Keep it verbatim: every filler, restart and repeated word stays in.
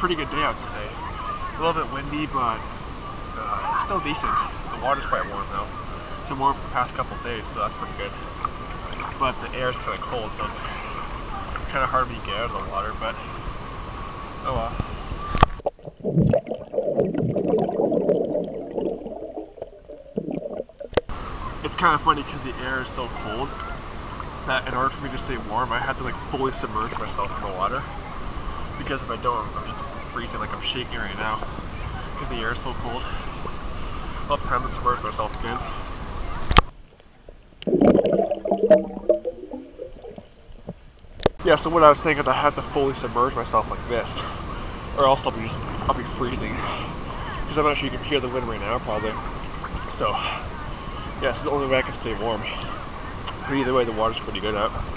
pretty good day out today. A little bit windy, but uh, still decent. The water's quite warm though. It's been warm for the past couple of days, so that's pretty good. But the air is kind of cold, so it's kind of hard to get out of the water, but oh well. It's kind of funny because the air is so cold that in order for me to stay warm, I had to like fully submerge myself in the water, because if I don't, I'm just freezing. Like I'm shaking right now because the air is so cold. I'll have time to submerge myself again. Yeah, so what I was saying is I had to fully submerge myself like this, or else I'll be, just, I'll be freezing, because I'm not sure you can hear the wind right now probably. So yeah, this is the only way I can stay warm. But either way, the water's pretty good out.